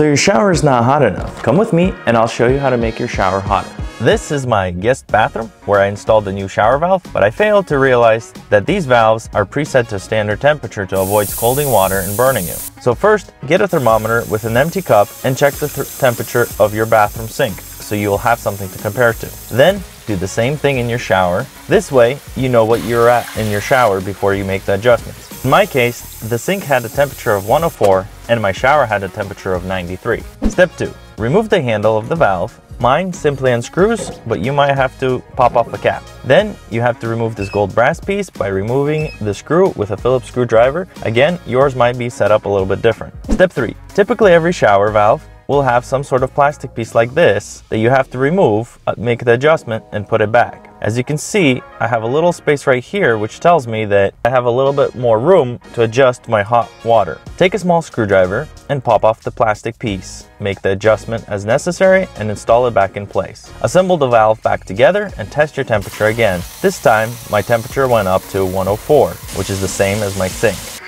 So your shower is not hot enough. Come with me and I'll show you how to make your shower hotter. This is my guest bathroom where I installed a new shower valve, but I failed to realize that these valves are preset to standard temperature to avoid scalding water and burning you. So first, get a thermometer with an empty cup and check the temperature of your bathroom sink so you will have something to compare to. Then do the same thing in your shower. This way, you know what you're at in your shower before you make the adjustments. In my case, the sink had a temperature of 104 and my shower had a temperature of 93. Step 2. Remove the handle of the valve. Mine simply unscrews, but you might have to pop off the cap. Then you have to remove this gold brass piece by removing the screw with a Phillips screwdriver. Again, yours might be set up a little bit different. Step 3. Typically every shower valve will have some sort of plastic piece like this that you have to remove, make the adjustment, and put it back. As you can see, I have a little space right here, which tells me that I have a little bit more room to adjust my hot water. Take a small screwdriver and pop off the plastic piece. Make the adjustment as necessary and install it back in place. Assemble the valve back together and test your temperature again. This time, my temperature went up to 104, which is the same as my sink.